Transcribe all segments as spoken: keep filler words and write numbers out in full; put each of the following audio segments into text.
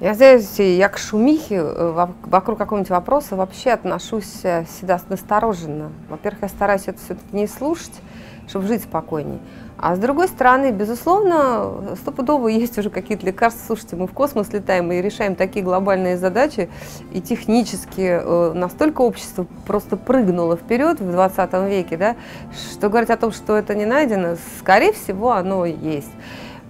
Я здесь, я к шумихе вокруг какого-нибудь вопроса вообще отношусь всегда настороженно. Во-первых, я стараюсь это все-таки не слушать, чтобы жить спокойнее. А с другой стороны, безусловно, стопудово есть уже какие-то лекарства. Слушайте, мы в космос летаем и решаем такие глобальные задачи. И технически настолько общество просто прыгнуло вперед в двадцатом веке, да, что говорить о том, что это не найдено, скорее всего, оно есть.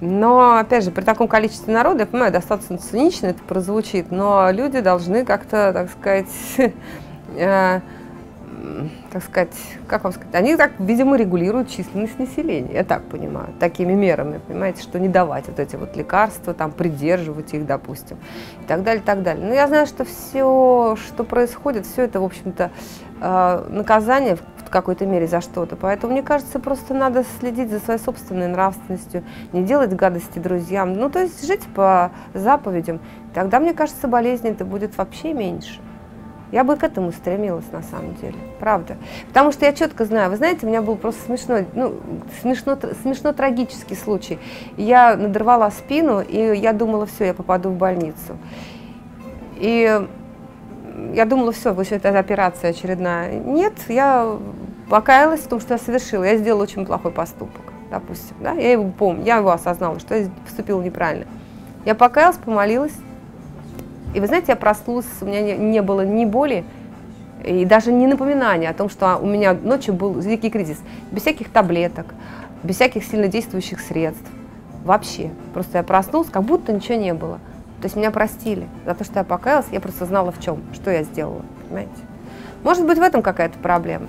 Но, опять же, при таком количестве народа, я понимаю, достаточно цинично это прозвучит, но люди должны как-то, так сказать, э, так сказать, как вам сказать, они, так, видимо, регулируют численность населения, я так понимаю, такими мерами, понимаете, что не давать вот эти вот лекарства, там, придерживать их, допустим, и так далее, и так далее. Но я знаю, что все, что происходит, все это, в общем-то, э, наказание в какой-то мере за что-то. Поэтому, мне кажется, просто надо следить за своей собственной нравственностью, не делать гадости друзьям, ну, то есть жить по заповедям. Тогда, мне кажется, болезней-то будет вообще меньше. Я бы к этому стремилась, на самом деле, правда. Потому что я четко знаю, вы знаете, у меня был просто смешной, ну, смешно, смешно-трагический случай. Я надорвала спину, и я думала, все, я попаду в больницу. И... Я думала, все, вот это операция очередная. Нет, я покаялась в том, что я совершила. Я сделала очень плохой поступок, допустим. Да? Я его помню, я его осознала, что я поступила неправильно. Я покаялась, помолилась. И вы знаете, я проснулась, у меня не, не было ни боли, и даже ни напоминания о том, что у меня ночью был великий кризис. Без всяких таблеток, без всяких сильнодействующих средств. Вообще. Просто я проснулась, как будто ничего не было. То есть меня простили за то, что я покаялась, я просто знала в чем, что я сделала, понимаете. Может быть, в этом какая-то проблема.